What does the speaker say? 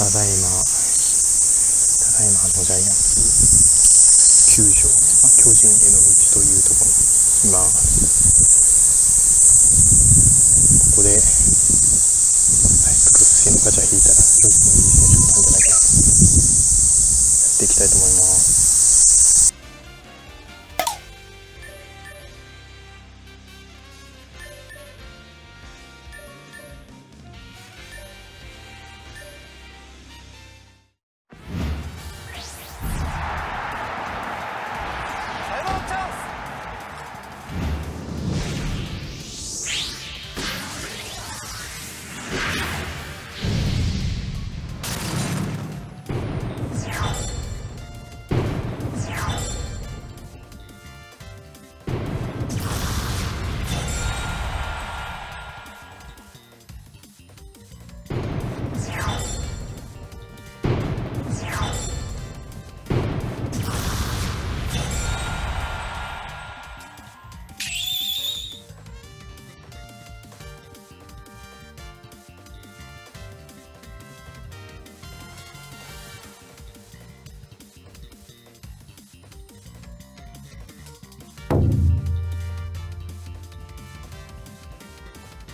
ただいまジャイアンツ球場、巨人への道というところにいます。ここで屈伸のガチャ引いたら巨人のいい選手なんじゃないかやっていきたいと思います。